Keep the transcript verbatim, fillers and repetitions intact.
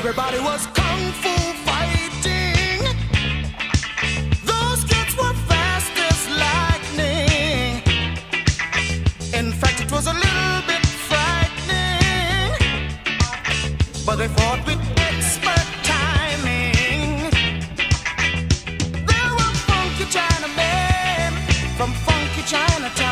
Everybody was kung fu fighting. Those kids were fast as lightning. In fact, it was a little bit frightening, but they fought with expert timing. There were funky Chinamen from funky Chinatown.